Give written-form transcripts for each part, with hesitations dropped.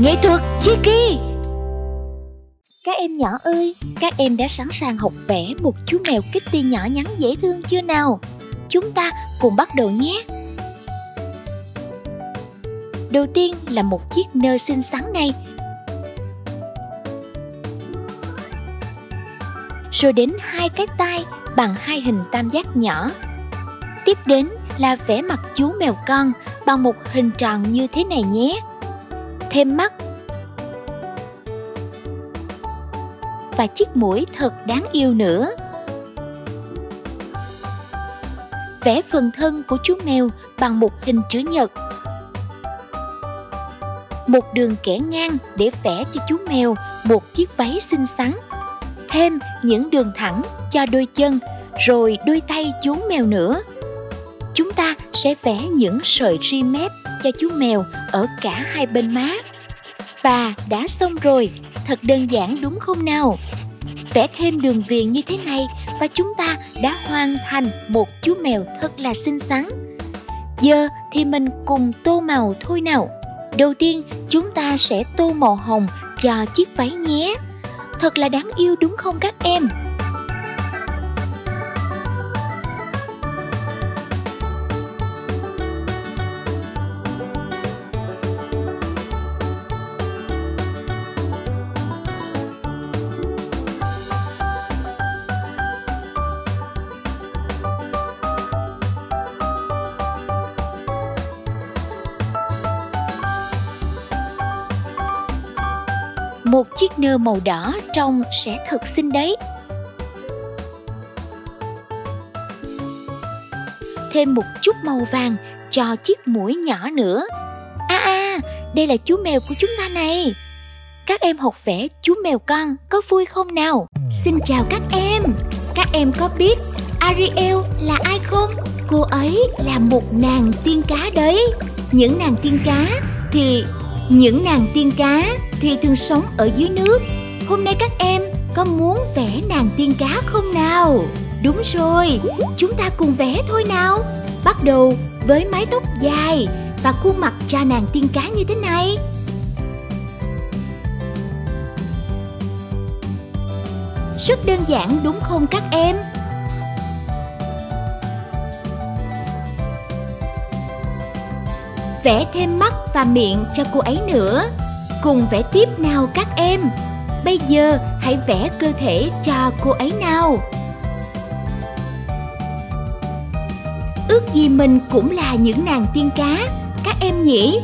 Nghệ thuật Chiki. Các em nhỏ ơi, các em đã sẵn sàng học vẽ một chú mèo Kitty nhỏ nhắn dễ thương chưa nào? Chúng ta cùng bắt đầu nhé. Đầu tiên là một chiếc nơ xinh xắn này. Rồi đến hai cái tai bằng hai hình tam giác nhỏ. Tiếp đến là vẽ mặt chú mèo con bằng một hình tròn như thế này nhé. Thêm mắt và chiếc mũi thật đáng yêu nữa. Vẽ phần thân của chú mèo bằng một hình chữ nhật. Một đường kẻ ngang để vẽ cho chú mèo một chiếc váy xinh xắn. Thêm những đường thẳng cho đôi chân, rồi đôi tay chú mèo nữa. Chúng ta sẽ vẽ những sợi ri mép cho chú mèo ở cả hai bên má. Và đã xong rồi, thật đơn giản đúng không nào? Vẽ thêm đường viền như thế này và chúng ta đã hoàn thành một chú mèo thật là xinh xắn. Giờ thì mình cùng tô màu thôi nào. Đầu tiên chúng ta sẽ tô màu hồng cho chiếc váy nhé. Thật là đáng yêu đúng không các em? Một chiếc nơ màu đỏ trông sẽ thật xinh đấy. Thêm một chút màu vàng cho chiếc mũi nhỏ nữa. Đây là chú mèo của chúng ta này. Các em học vẽ chú mèo con có vui không nào? Xin chào các em. Các em có biết Ariel là ai không? Cô ấy là một nàng tiên cá đấy. Những nàng tiên cá thì thường sống ở dưới nước. Hôm nay các em có muốn vẽ nàng tiên cá không nào? Đúng rồi, chúng ta cùng vẽ thôi nào. Bắt đầu với mái tóc dài và khuôn mặt cho nàng tiên cá như thế này. Rất đơn giản đúng không các em? Vẽ thêm mắt và miệng cho cô ấy nữa. Cùng vẽ tiếp nào các em. Bây giờ hãy vẽ cơ thể cho cô ấy nào. Ước gì mình cũng là những nàng tiên cá, các em nhỉ?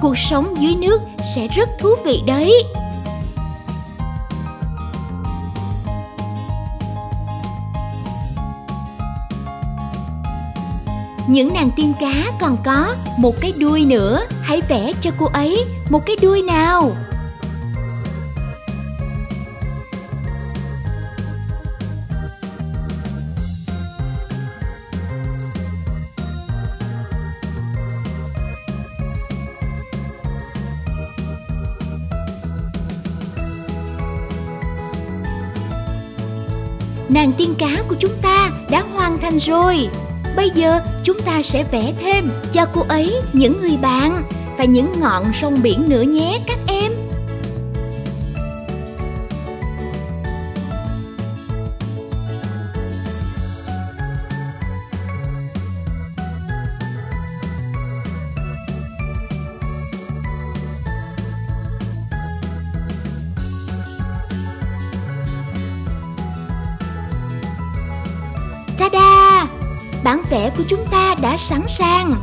Cuộc sống dưới nước sẽ rất thú vị đấy. Những nàng tiên cá còn có một cái đuôi nữa. Hãy vẽ cho cô ấy một cái đuôi nào. Nàng tiên cá của chúng ta đã hoàn thành rồi. Bây giờ chúng ta sẽ vẽ thêm cho cô ấy những người bạn và những ngọn sông biển nữa nhé các em. Ta-da! Bản vẽ của chúng ta đã sẵn sàng.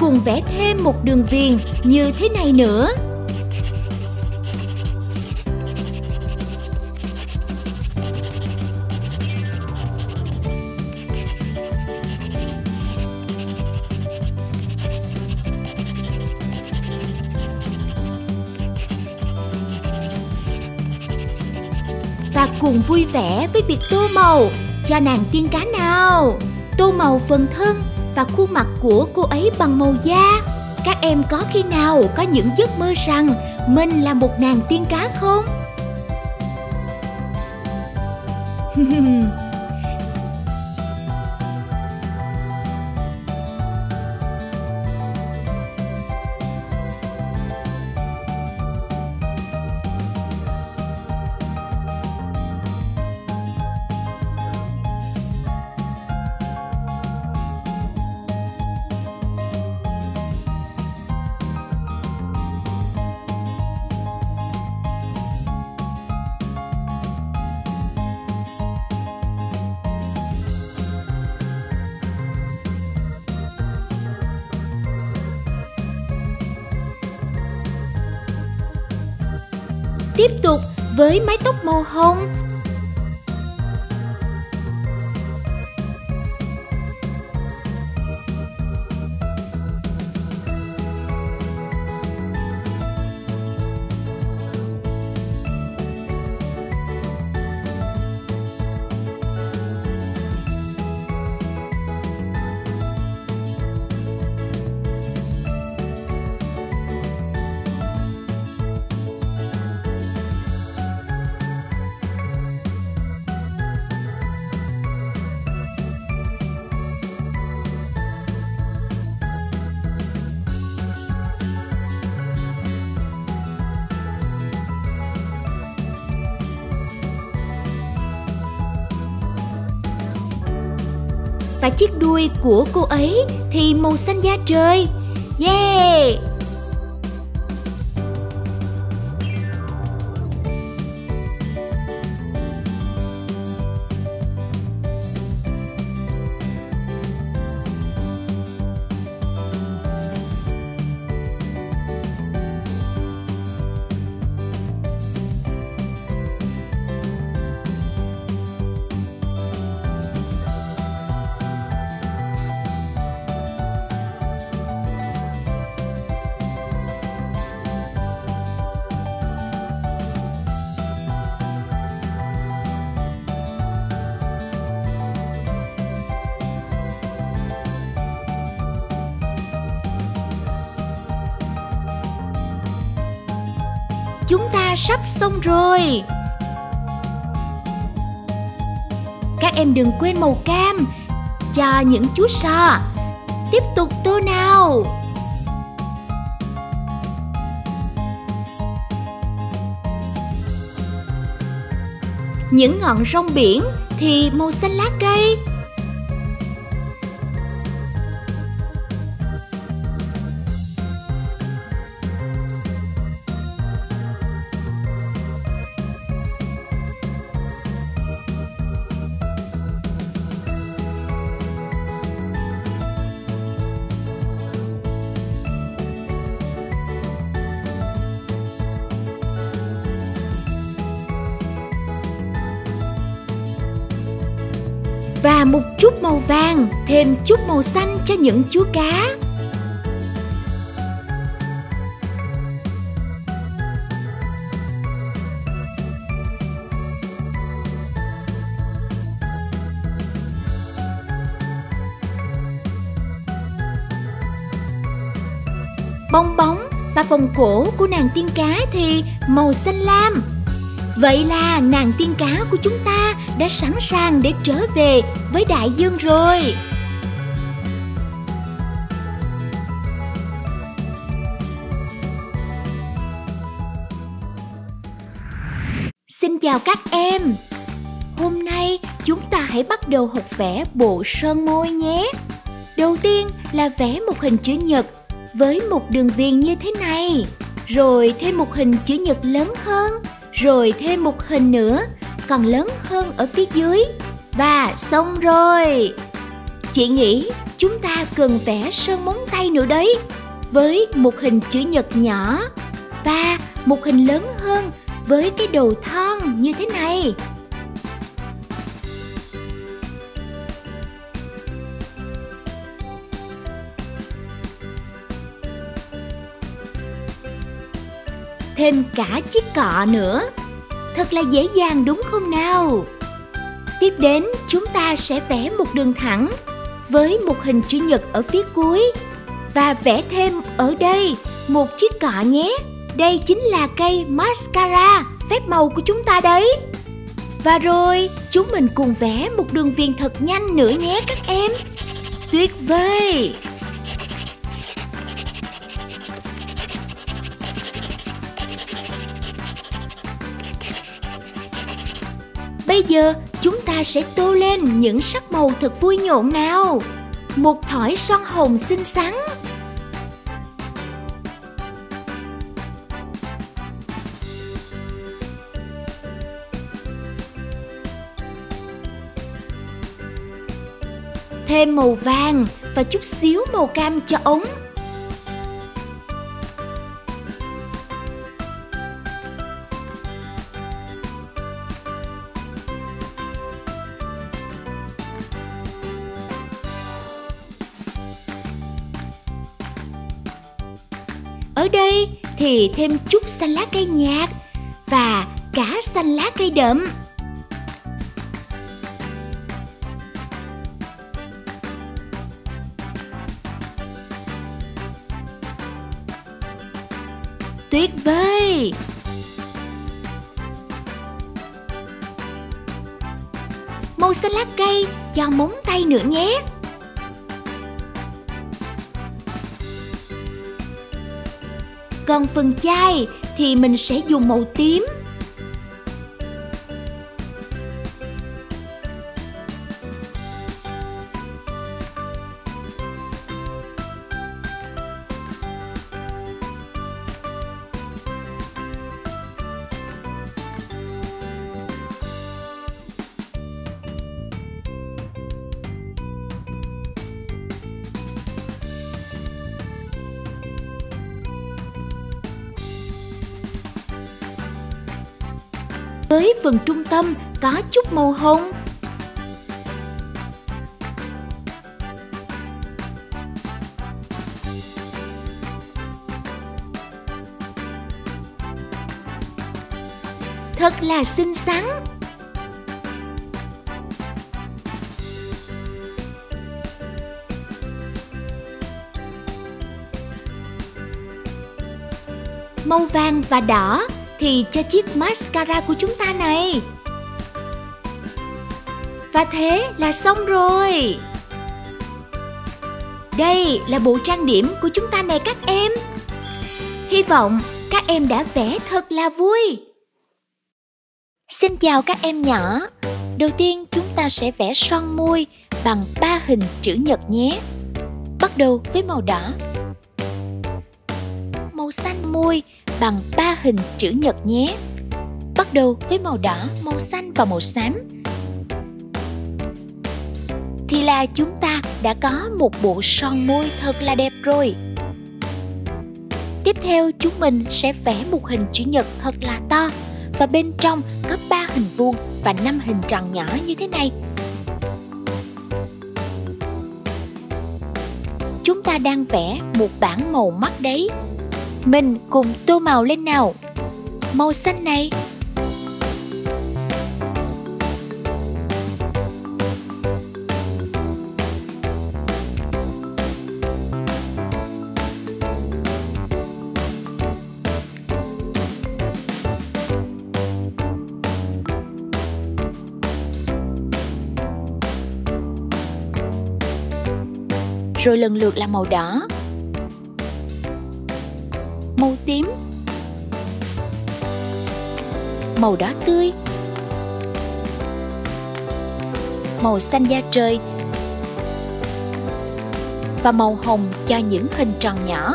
Cùng vẽ thêm một đường viền như thế này nữa. Và cùng vui vẻ với việc tô màu cho nàng tiên cá nào. Tô màu phần thân và khuôn mặt của cô ấy bằng màu da. Các em có khi nào có những giấc mơ rằng mình là một nàng tiên cá không? tiếp tục với mái tóc màu hồng. Và chiếc đuôi của cô ấy thì màu xanh da trời. Yeah! Chúng ta sắp xong rồi. Các em đừng quên màu cam cho những chú sò. Tiếp tục tô nào. Những ngọn rong biển thì màu xanh lá cây. Và một chút màu vàng, thêm chút màu xanh cho những chú cá. Bong bóng và vòng cổ của nàng tiên cá thì màu xanh lam. Vậy là nàng tiên cá của chúng ta đã sẵn sàng để trở về với đại dương rồi. Xin chào các em. Hôm nay chúng ta hãy bắt đầu học vẽ bộ sơn môi nhé. Đầu tiên là vẽ một hình chữ nhật với một đường viền như thế này. Rồi thêm một hình chữ nhật lớn hơn. Rồi thêm một hình nữa, còn lớn hơn ở phía dưới. Và xong rồi. Chị nghĩ chúng ta cần vẽ sơn móng tay nữa đấy. Với một hình chữ nhật nhỏ và một hình lớn hơn với cái đầu thon như thế này. Thêm cả chiếc cọ nữa. Thật là dễ dàng đúng không nào? Tiếp đến chúng ta sẽ vẽ một đường thẳng với một hình chữ nhật ở phía cuối. Và vẽ thêm ở đây một chiếc cọ nhé. Đây chính là cây mascara phép màu của chúng ta đấy. Và rồi chúng mình cùng vẽ một đường viền thật nhanh nữa nhé các em. Tuyệt vời! Bây giờ chúng ta sẽ tô lên những sắc màu thật vui nhộn nào. Một thỏi son hồng xinh xắn. Thêm màu vàng và chút xíu màu cam cho ống. Ở đây thì thêm chút xanh lá cây nhạt và cả xanh lá cây đậm. Tuyệt vời! Màu xanh lá cây cho móng tay nữa nhé. Còn phần chai thì mình sẽ dùng màu tím. Với phần trung tâm có chút màu hồng. Thật là xinh xắn. Màu vàng và đỏ thì cho chiếc mascara của chúng ta này. Và thế là xong rồi. Đây là bộ trang điểm của chúng ta này các em. Hy vọng các em đã vẽ thật là vui. Xin chào các em nhỏ. Đầu tiên chúng ta sẽ vẽ son môi bằng 3 hình chữ nhật nhé. Bắt đầu với màu đỏ. Màu xanh môi bằng 3 hình chữ nhật nhé. Bắt đầu với màu đỏ, màu xanh và màu xám. Thì là chúng ta đã có một bộ son môi thật là đẹp rồi. Tiếp theo chúng mình sẽ vẽ một hình chữ nhật thật là to và bên trong có 3 hình vuông và 5 hình tròn nhỏ như thế này. Chúng ta đang vẽ một bảng màu mắt đấy. Mình cùng tô màu lên nào. Màu xanh này. Rồi lần lượt là màu đỏ, màu tím, màu đỏ tươi, màu xanh da trời và màu hồng cho những hình tròn nhỏ.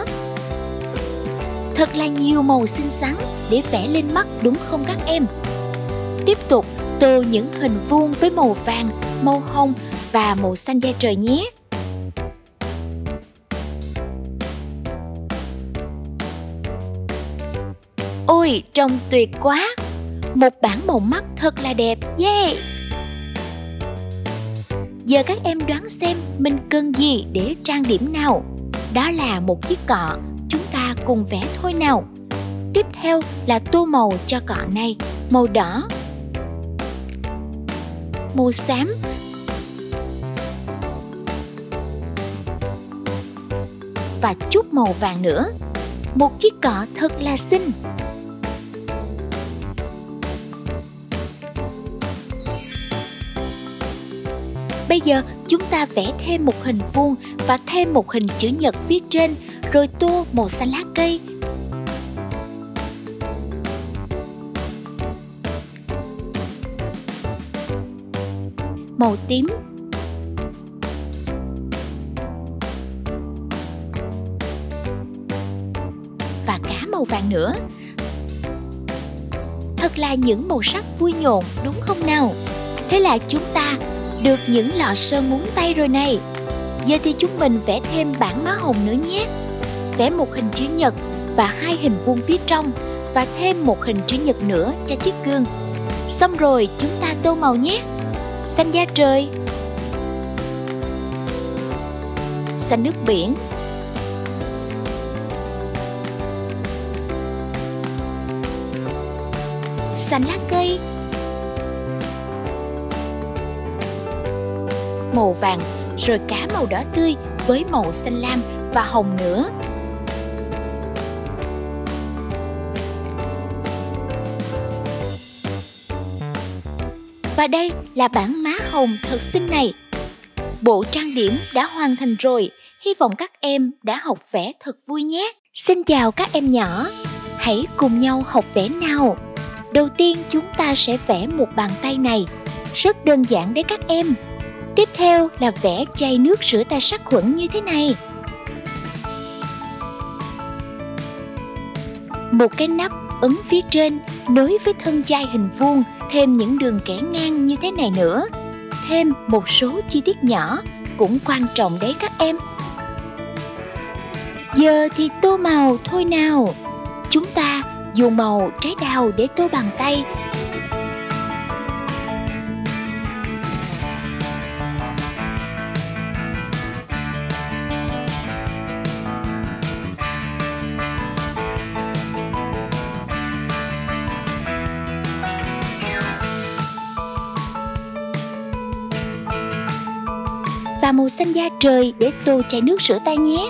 Thật là nhiều màu xinh xắn để vẽ lên mắt đúng không các em? Tiếp tục tô những hình vuông với màu vàng, màu hồng và màu xanh da trời nhé. Ôi, trông tuyệt quá! Một bảng màu mắt thật là đẹp, yeah! Giờ các em đoán xem mình cần gì để trang điểm nào? Đó là một chiếc cọ, chúng ta cùng vẽ thôi nào! Tiếp theo là tô màu cho cọ này, màu đỏ, màu xám và chút màu vàng nữa. Một chiếc cọ thật là xinh! Bây giờ chúng ta vẽ thêm một hình vuông và thêm một hình chữ nhật phía trên, rồi tô màu xanh lá cây. Màu tím. Và cả màu vàng nữa. Thật là những màu sắc vui nhộn đúng không nào? Thế là chúng ta được những lọ sơn móng tay rồi này. Giờ thì chúng mình vẽ thêm bảng má hồng nữa nhé. Vẽ một hình chữ nhật và 2 hình vuông phía trong và thêm một hình chữ nhật nữa cho chiếc gương. Xong rồi chúng ta tô màu nhé. Xanh da trời, xanh nước biển, xanh lá cây, màu vàng, rồi cả màu đỏ tươi với màu xanh lam và hồng nữa. Và đây là bản má hồng thật xinh này. Bộ trang điểm đã hoàn thành rồi. Hy vọng các em đã học vẽ thật vui nhé. Xin chào các em nhỏ. Hãy cùng nhau học vẽ nào. Đầu tiên chúng ta sẽ vẽ một bàn tay này. Rất đơn giản đấy các em. Tiếp theo là vẽ chai nước rửa tay sát khuẩn như thế này. Một cái nắp ấn phía trên nối với thân chai hình vuông, thêm những đường kẻ ngang như thế này nữa. Thêm một số chi tiết nhỏ cũng quan trọng đấy các em. Giờ thì tô màu thôi nào. Chúng ta dùng màu trái đào để tô bàn tay. Và màu xanh da trời để tô chai nước rửa tay nhé.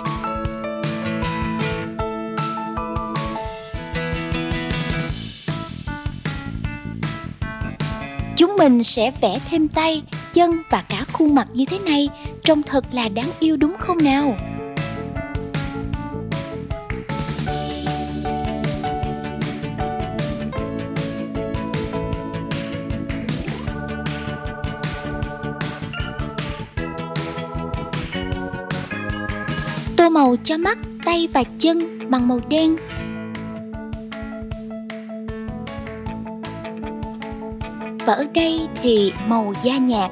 Chúng mình sẽ vẽ thêm tay, chân và cả khuôn mặt như thế này, trông thật là đáng yêu đúng không nào? Tô màu cho mắt, tay và chân bằng màu đen. Và ở đây thì màu da nhạt.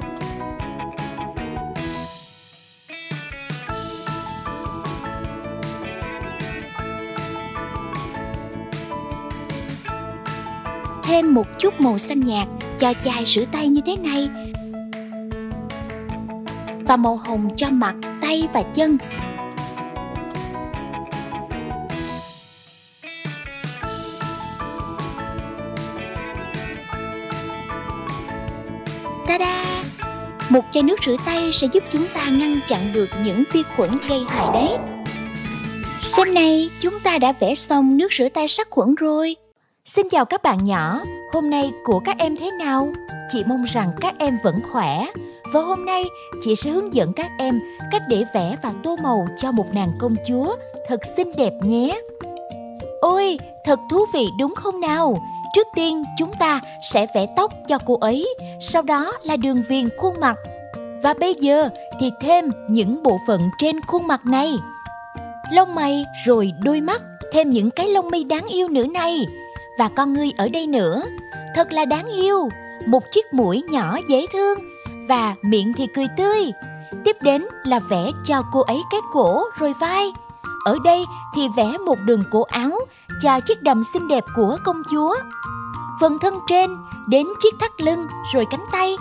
Thêm một chút màu xanh nhạt cho chai sữa tay như thế này. Và màu hồng cho mặt, tay và chân. Ta-da! Một chai nước rửa tay sẽ giúp chúng ta ngăn chặn được những vi khuẩn gây hại đấy. Xem này, chúng ta đã vẽ xong nước rửa tay sát khuẩn rồi. Xin chào các bạn nhỏ, hôm nay của các em thế nào? Chị mong rằng các em vẫn khỏe. Và hôm nay, chị sẽ hướng dẫn các em cách để vẽ và tô màu cho một nàng công chúa thật xinh đẹp nhé. Ôi, thật thú vị đúng không nào? Trước tiên chúng ta sẽ vẽ tóc cho cô ấy, sau đó là đường viền khuôn mặt. Và bây giờ thì thêm những bộ phận trên khuôn mặt này. Lông mày rồi đôi mắt, thêm những cái lông mi đáng yêu nữa này. Và con ngươi ở đây nữa, thật là đáng yêu. Một chiếc mũi nhỏ dễ thương và miệng thì cười tươi. Tiếp đến là vẽ cho cô ấy cái cổ rồi vai. Ở đây thì vẽ một đường cổ áo cho chiếc đầm xinh đẹp của công chúa. Phần thân trên đến chiếc thắt lưng rồi cánh tay.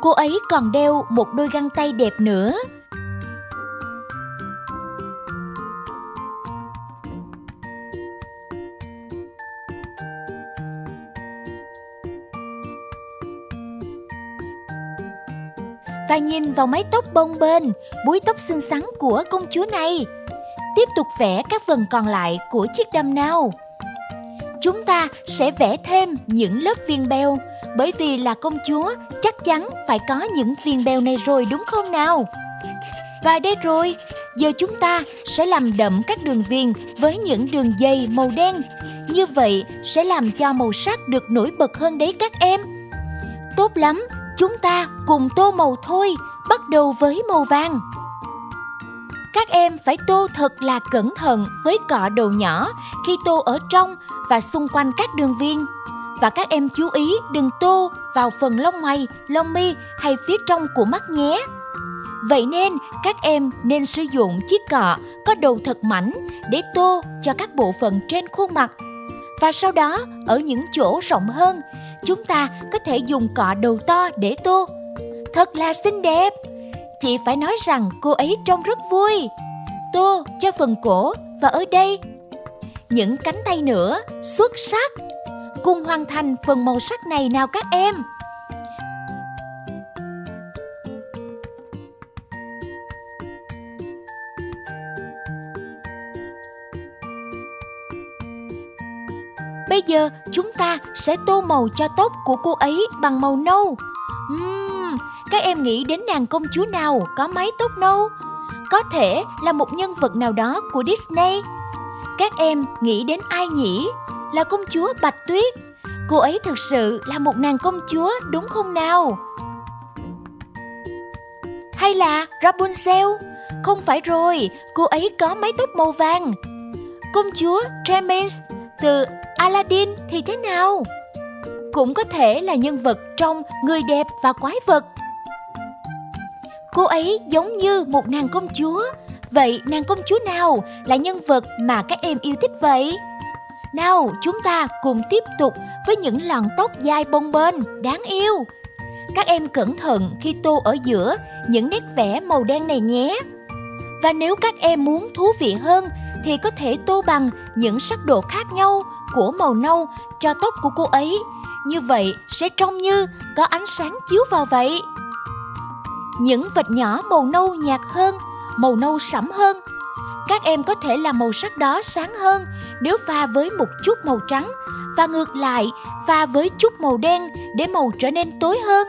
Cô ấy còn đeo một đôi găng tay đẹp nữa. Và nhìn vào mái tóc bồng bềnh, búi tóc xinh xắn của công chúa này. Tiếp tục vẽ các phần còn lại của chiếc đầm nào. Chúng ta sẽ vẽ thêm những lớp viên beo, bởi vì là công chúa chắc chắn phải có những viên beo này rồi đúng không nào? Và đây rồi, giờ chúng ta sẽ làm đậm các đường viền với những đường dây màu đen. Như vậy sẽ làm cho màu sắc được nổi bật hơn đấy các em. Tốt lắm, chúng ta cùng tô màu thôi, bắt đầu với màu vàng. Các em phải tô thật là cẩn thận với cọ đầu nhỏ khi tô ở trong và xung quanh các đường viền. Và các em chú ý đừng tô vào phần lông mày, lông mi hay phía trong của mắt nhé. Vậy nên các em nên sử dụng chiếc cọ có đầu thật mảnh để tô cho các bộ phận trên khuôn mặt. Và sau đó ở những chỗ rộng hơn, chúng ta có thể dùng cọ đầu to để tô. Thật là xinh đẹp! Chị phải nói rằng cô ấy trông rất vui. Tô cho phần cổ và ở đây những cánh tay nữa, xuất sắc. cùng hoàn thành phần màu sắc này nào các em. Bây giờ chúng ta sẽ tô màu cho tóc của cô ấy bằng màu nâu. Các em nghĩ đến nàng công chúa nào có mái tóc nâu? Có thể là một nhân vật nào đó của Disney. Các em nghĩ đến ai nhỉ? Là công chúa Bạch Tuyết. Cô ấy thực sự là một nàng công chúa đúng không nào? Hay là Rapunzel? Không phải rồi, cô ấy có mái tóc màu vàng. Công chúa Tremaine từ Aladdin thì thế nào? Cũng có thể là nhân vật trong Người Đẹp và Quái Vật. Cô ấy giống như một nàng công chúa. Vậy nàng công chúa nào là nhân vật mà các em yêu thích vậy? Nào, chúng ta cùng tiếp tục với những lọn tóc dài bồng bềnh đáng yêu. Các em cẩn thận khi tô ở giữa những nét vẽ màu đen này nhé. Và nếu các em muốn thú vị hơn thì có thể tô bằng những sắc độ khác nhau của màu nâu cho tóc của cô ấy. Như vậy sẽ trông như có ánh sáng chiếu vào vậy. Những vệt nhỏ màu nâu nhạt hơn, màu nâu sẫm hơn. Các em có thể làm màu sắc đó sáng hơn nếu pha với một chút màu trắng, và ngược lại pha với chút màu đen để màu trở nên tối hơn.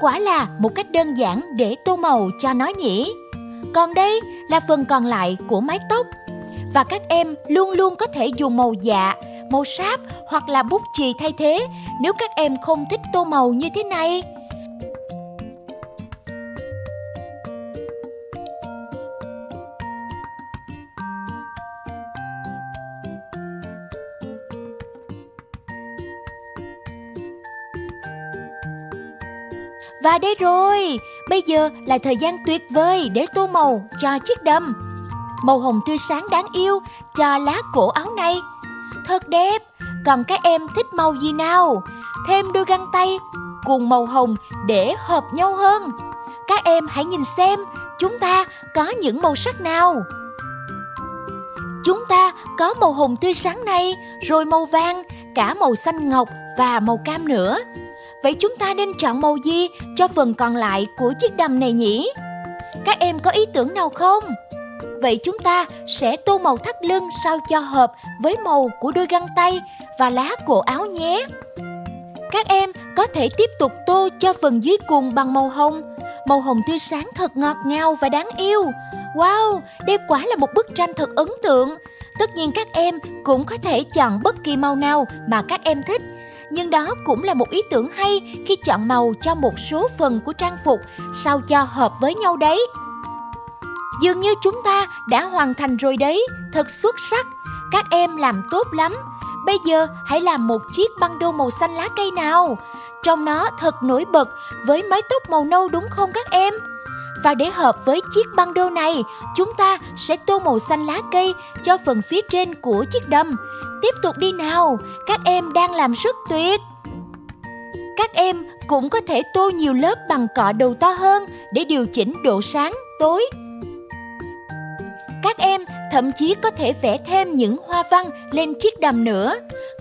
Quả là một cách đơn giản để tô màu cho nó nhỉ. Còn đây là phần còn lại của mái tóc. Và các em luôn luôn có thể dùng màu dạ, màu sáp hoặc là bút chì thay thế nếu các em không thích tô màu như thế này. Và đây rồi, bây giờ là thời gian tuyệt vời để tô màu cho chiếc đầm. Màu hồng tươi sáng đáng yêu cho lá cổ áo này. Thật đẹp, còn các em thích màu gì nào? Thêm đôi găng tay cùng màu hồng để hợp nhau hơn. Các em hãy nhìn xem chúng ta có những màu sắc nào. Chúng ta có màu hồng tươi sáng này, rồi màu vàng, cả màu xanh ngọc và màu cam nữa. Vậy chúng ta nên chọn màu gì cho phần còn lại của chiếc đầm này nhỉ? Các em có ý tưởng nào không? Vậy chúng ta sẽ tô màu thắt lưng sao cho hợp với màu của đôi găng tay và lá cổ áo nhé. Các em có thể tiếp tục tô cho phần dưới cùng bằng màu hồng tươi sáng thật ngọt ngào và đáng yêu. Wow, đây quả là một bức tranh thật ấn tượng. Tất nhiên các em cũng có thể chọn bất kỳ màu nào mà các em thích. Nhưng đó cũng là một ý tưởng hay khi chọn màu cho một số phần của trang phục sao cho hợp với nhau đấy. Dường như chúng ta đã hoàn thành rồi đấy, thật xuất sắc. Các em làm tốt lắm. Bây giờ hãy làm một chiếc băng đô màu xanh lá cây nào. Trông nó thật nổi bật với mái tóc màu nâu đúng không các em? Và để hợp với chiếc băng đô này, chúng ta sẽ tô màu xanh lá cây cho phần phía trên của chiếc đầm. Tiếp tục đi nào, các em đang làm rất tuyệt. Các em cũng có thể tô nhiều lớp bằng cọ đầu to hơn để điều chỉnh độ sáng, tối. Các em thậm chí có thể vẽ thêm những hoa văn lên chiếc đầm nữa.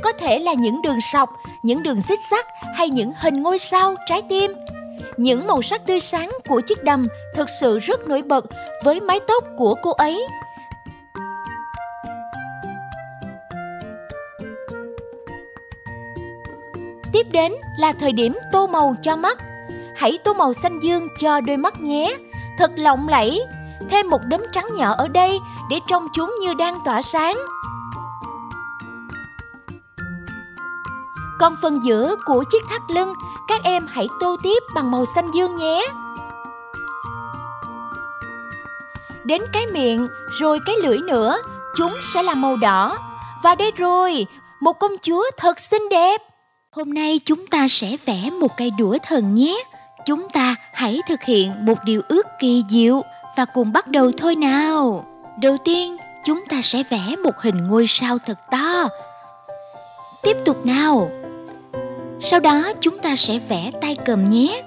Có thể là những đường sọc, những đường xích xắc hay những hình ngôi sao, trái tim. Những màu sắc tươi sáng của chiếc đầm thực sự rất nổi bật với mái tóc của cô ấy. Tiếp đến là thời điểm tô màu cho mắt. Hãy tô màu xanh dương cho đôi mắt nhé, thật lộng lẫy. Thêm một đốm trắng nhỏ ở đây để trông chúng như đang tỏa sáng. Còn phần giữa của chiếc thắt lưng, các em hãy tô tiếp bằng màu xanh dương nhé. Đến cái miệng, rồi cái lưỡi nữa, chúng sẽ là màu đỏ. Và đây rồi, một công chúa thật xinh đẹp. Hôm nay chúng ta sẽ vẽ một cây đũa thần nhé. Chúng ta hãy thực hiện một điều ước kỳ diệu và cùng bắt đầu thôi nào. Đầu tiên, chúng ta sẽ vẽ một hình ngôi sao thật to. Tiếp tục nào. Sau đó chúng ta sẽ vẽ tay cầm nhé.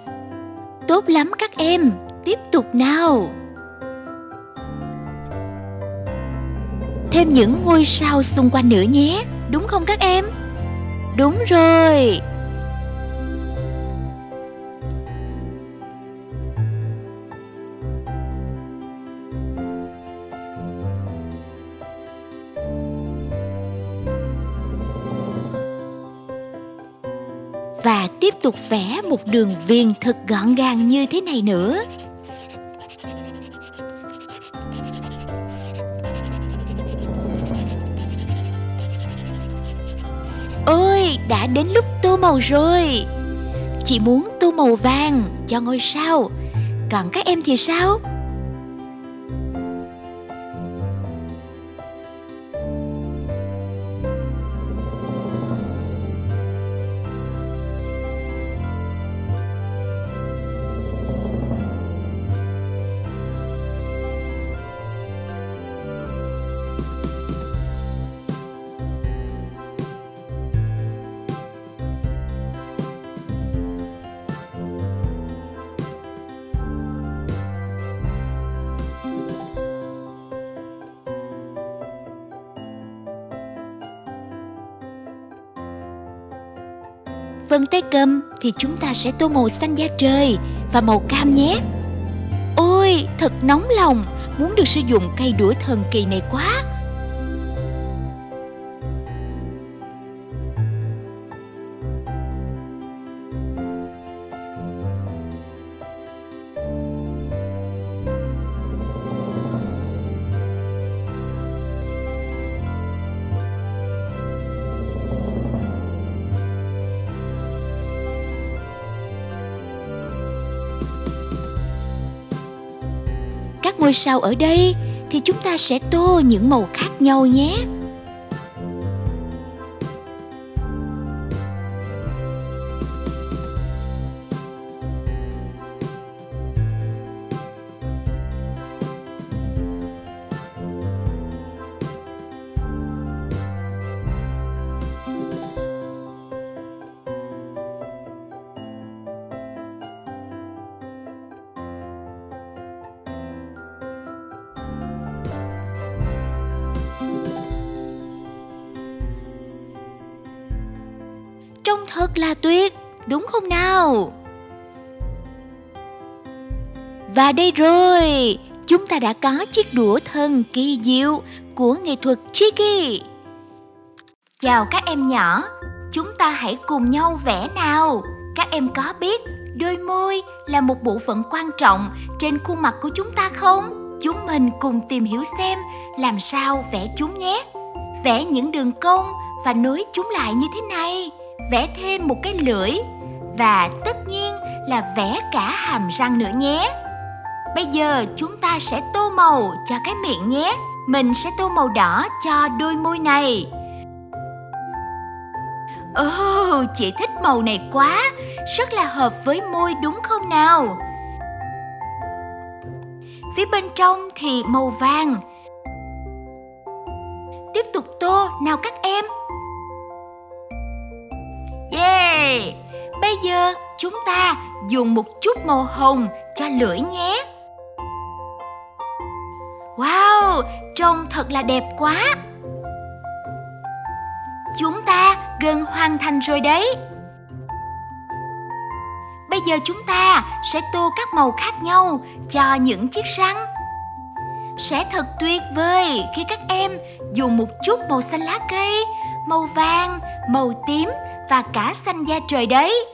Tốt lắm các em, tiếp tục nào. Thêm những ngôi sao xung quanh nữa nhé, đúng không các em? Đúng rồi. Và tiếp tục vẽ một đường viền thật gọn gàng như thế này nữa. Ôi, đã đến lúc tô màu rồi. Chị muốn tô màu vàng cho ngôi sao. Còn các em thì sao? Phần tay cầm thì chúng ta sẽ tô màu xanh da trời và màu cam nhé. Ôi, thật nóng lòng, muốn được sử dụng cây đũa thần kỳ này quá. Các ngôi sao ở đây thì chúng ta sẽ tô những màu khác nhau nhé. Trông thật là tuyệt, đúng không nào? Và đây rồi, chúng ta đã có chiếc đũa thần kỳ diệu của nghệ thuật Chiki. Chào các em nhỏ, chúng ta hãy cùng nhau vẽ nào. Các em có biết đôi môi là một bộ phận quan trọng trên khuôn mặt của chúng ta không? Chúng mình cùng tìm hiểu xem làm sao vẽ chúng nhé. Vẽ những đường cong và nối chúng lại như thế này. Vẽ thêm một cái lưỡi. Và tất nhiên là vẽ cả hàm răng nữa nhé. Bây giờ chúng ta sẽ tô màu cho cái miệng nhé. Mình sẽ tô màu đỏ cho đôi môi này. Ồ, chị thích màu này quá. Rất là hợp với môi đúng không nào? Phía bên trong thì màu vàng. Tiếp tục tô nào các em. Yeah! Bây giờ chúng ta dùng một chút màu hồng cho lưỡi nhé. Wow! Trông thật là đẹp quá. Chúng ta gần hoàn thành rồi đấy. Bây giờ chúng ta sẽ tô các màu khác nhau cho những chiếc răng. Sẽ thật tuyệt vời khi các em dùng một chút màu xanh lá cây, màu vàng, màu tím và cả xanh da trời đấy.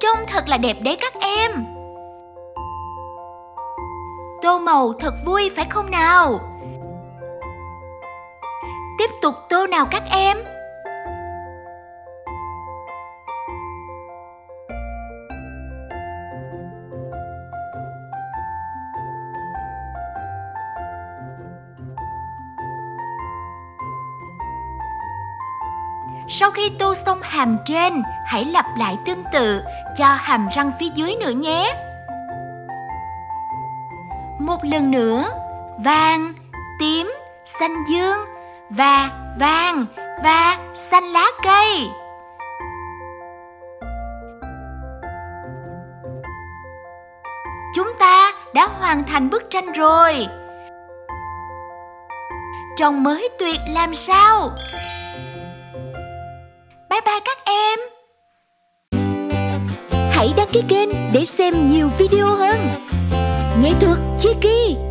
Trông thật là đẹp đấy các em. Tô màu thật vui phải không nào? Tiếp tục tô nào các em. Sau khi tô xong hàm trên, hãy lặp lại tương tự cho hàm răng phía dưới nữa nhé. Một lần nữa, vàng, tím, xanh dương và vàng và xanh lá cây. Chúng ta đã hoàn thành bức tranh rồi. Trông mới tuyệt làm sao? Bye bye các em. Hãy đăng ký kênh để xem nhiều video hơn. Nghệ thuật Chiki.